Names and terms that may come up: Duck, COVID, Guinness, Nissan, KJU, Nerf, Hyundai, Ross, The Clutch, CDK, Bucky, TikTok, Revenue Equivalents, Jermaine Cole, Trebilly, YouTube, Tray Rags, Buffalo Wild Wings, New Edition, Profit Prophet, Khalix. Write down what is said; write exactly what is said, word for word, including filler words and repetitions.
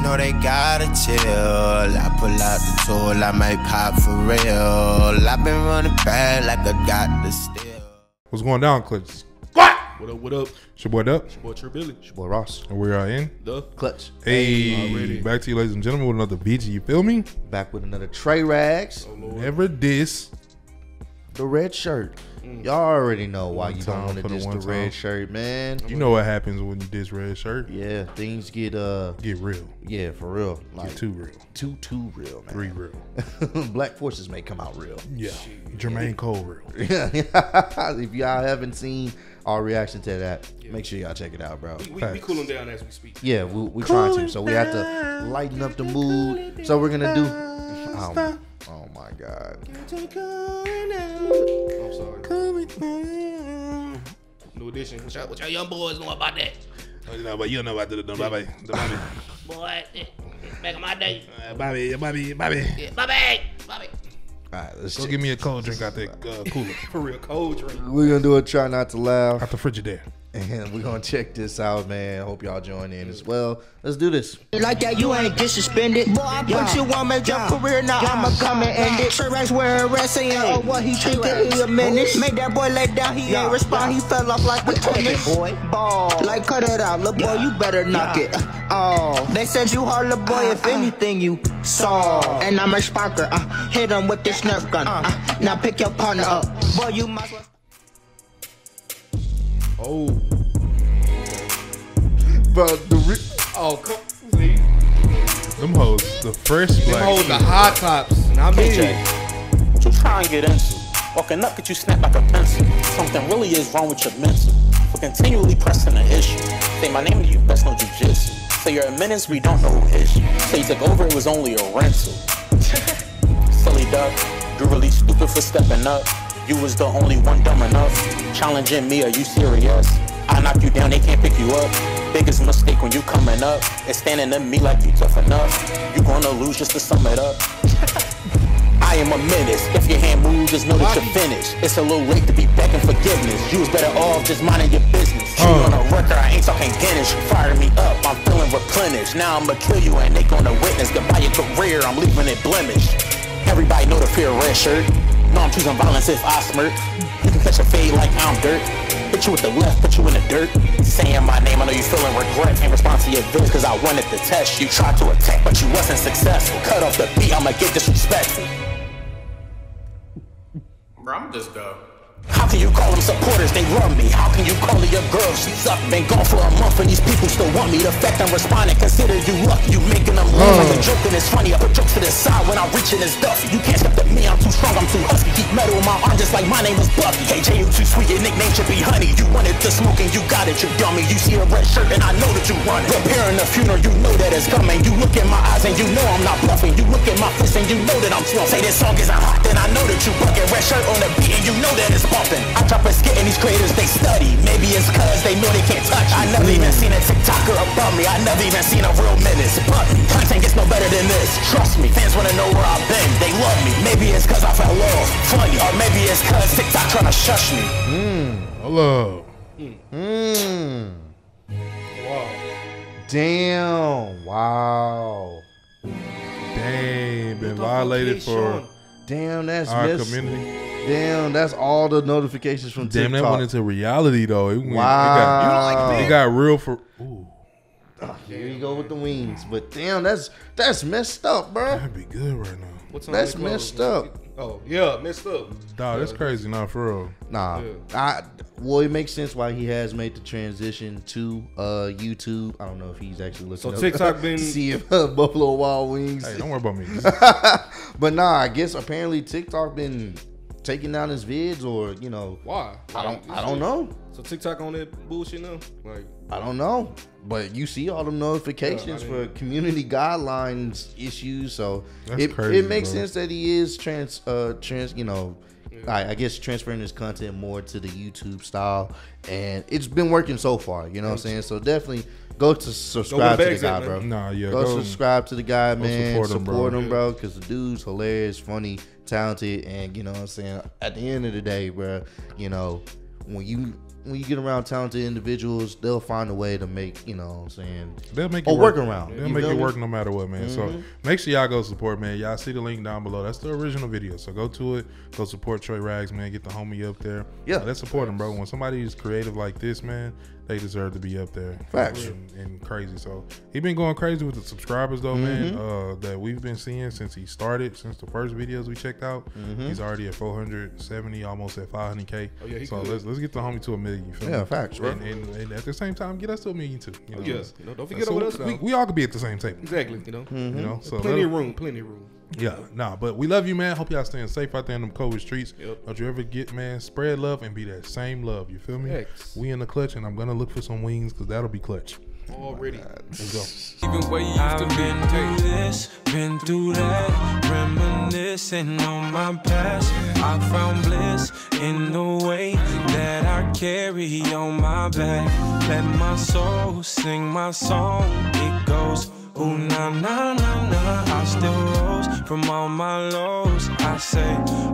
niggas know they gotta chill. I pull out the tool, I might pop for real. I've been running bad like I got the steal. What's going down, Clutch? What? What up, what up? It's your boy Duck. It's your boy Trebilly. It's your boy Ross. And we are in The Clutch. Hey, hey. Back to you, ladies and gentlemen, with another B G, you feel me? Back with another Tray Rags. Oh, Never diss. The red shirt. Y'all already know why one you don't want to diss the, the red time. shirt, man. You know what happens when you diss red shirt. Yeah, things get uh get real. Yeah, for real. Like get too real. Too too real, man. Three real. Black forces may come out real. Yeah. Jeez. Jermaine Cole real. Yeah. If y'all haven't seen our reaction to that, yeah. make sure y'all check it out, bro. We, we, we cooling down as we speak. Yeah, we we trying to. So we have to lighten up the mood. So we're gonna do. Oh, oh my God. I'm sorry. New Edition. What y'all, what y'all young boys know about that? Oh, you know about you don't know about the Bobby. The Bobby. Boy, back in my day. Uh, Bobby, Bobby, Bobby. Yeah, Bobby, Bobby. All right, let's go check. Give me a cold drink out that uh, cooler. For real, cold drink. We're gonna do a try not to laugh. Out the Frigidaire. And we're gonna check this out, man. Hope y'all join in as well. Let's do this. Like that, you ain't get suspended. Boy, but you won't make your career now. I'ma come and end it. Tray Rags wearing rest, saying, oh, what he think that he a menace. Made that boy lay down, he ain't respond. He fell off like a tennis boy. Ball, like cut it out, little boy. You better knock it. Oh, they said you hard, little boy. If anything you saw, and I'm a sparker. Uh, hit him with this Nerf gun. Uh, now pick your partner up, boy. You must. Oh, but the re oh, come see. Them hoes, the first black. Them hoes, the hot tops. Not me. K J, what you trying to get into? Walking up, get you snapped like a pencil. Something really is wrong with your mental. We're continually pressing the issue. Say my name to you, best no jujitsu. Say you're a menace, we don't know who is you. Say you took over, it was only a rental. Silly duck, you're really stupid for stepping up. You was the only one dumb enough. Challenging me, are you serious? I knock you down, they can't pick you up. Biggest mistake when you coming up is standing at me like you tough enough. You gonna lose just to sum it up. I am a menace. If your hand moves, just know that you're finished. It's a little late to be begging forgiveness. You was better off just minding your business. You on a record, I ain't talking Guinness. You fired me up, I'm feeling replenished. Now I'ma kill you and they gonna witness. Goodbye your career, I'm leaving it blemished. Everybody know the fear of red shirt. No, I'm choosing violence if I smirk. You can catch a fade like I'm dirt. Put you with the left, put you in the dirt. Saying my name, I know you feeling regret. Ain't response to your vids, cause I wanted to test. You tried to attack, but you wasn't successful. Cut off the beat, I'ma get disrespectful. Bro, I'm just dumb. How can you call them supporters? They love me. How can you call her your girl? She's up, been gone for a month, and these people still want me. The fact I'm responding, consider you lucky. You making them laugh like a joke, and it's funny. I put jokes to the side when I'm reaching this duff. You can't step to me, I'm too strong, I'm too husky. Keep metal in my arm just like my name was Bucky. K J U too sweet, your nickname should be Honey. You wanted to smoke and you got it, you dummy. You see a red shirt and I know that you run it. Repairing the funeral, you know that it's coming. You look in my eyes and you know I'm not bluffing. You look in my fist and you know that I'm slow. Say this song isn't hot, then I know that you bucking. Red shirt on the beat and you know that it's bumping. I drop a skit and these creators, they study. Maybe it's cause they know they can't touch. I never even seen a TikToker above me. I never even seen a real menace. But content gets no better than this. Trust me, fans wanna know where I've been. They love me. Maybe it's cause I felt lost, funny. Or maybe it's cause TikTok tryna shush me. Mmm, hello. Mmm. Mm. Wow. Damn. Wow. Dang, been violated for... Damn, that's our messy. Community. Damn, that's all the notifications from TikTok. Damn, that went into reality, though. It went, wow. It got, it got real for... Ooh. Oh, here you go with the wings. But damn, that's that's messed up, bro. That'd be good right now. What's on that's messed up. Oh, yeah, messed up. Nah, that's crazy. Nah, for real. Nah. Yeah. I, well, it makes sense why he has made the transition to uh, YouTube. I don't know if he's actually listening. So TikTok been... See if uh, Buffalo Wild Wings... Hey, don't worry about me. But nah, I guess apparently TikTok been... taking down his vids, or you know why? I don't, I don't know. So TikTok on that bullshit now? Like I don't know, but you see all them notifications yeah, for community guidelines issues. So That's it crazy, it makes bro. sense that he is trans uh trans you know, yeah. I, I guess transferring his content more to the YouTube style, and it's been working so far. You know what I'm saying? So definitely go to subscribe go to the guy, it, bro. Nah, yeah. Go, go subscribe to the guy, man. Support him, support him, bro, because the dude's hilarious, funny, talented, and you know what I'm saying, at the end of the day, bro, you know, when you when you get around talented individuals, they'll find a way to make, you know what I'm saying? They'll make it work. Workaround. They'll make it work no matter what, man. Mm-hmm. So make sure y'all go support, man. Y'all see the link down below. That's the original video. So go to it. Go support Tray Rags, man. Get the homie up there. Yeah. Uh, let's support him, bro. When somebody is creative like this, man, they deserve to be up there. Facts. And, and crazy. So he been going crazy with the subscribers, though, mm-hmm. man, uh, that we've been seeing since he started, since the first videos we checked out. Mm-hmm. He's already at four hundred seventy, almost at five hundred K. Oh, yeah, he so let's, let's get the homie to a million. You feel yeah, me? Facts, bro. And, and, and at the same time, get us to a million, too. You know? Yeah. You know, don't forget about us, though. We, we all could be at the same table. Exactly. You know, mm-hmm. you know? So plenty of room, plenty of room. Yeah, nah, but we love you, man. Hope y'all staying safe out there in them COVID streets. Yep. Don't you ever get, man, spread love and be that same love. You feel me? X. We in the clutch, and I'm going to look for some wings because that'll be clutch. Already. Let's go. Even where you used to been through this, been through that, reminiscing on my past. I found bliss in the way that I carry on my back. Let my soul sing my song. It goes. Ooh, na, na, na, na, I still rose from all my lows. I say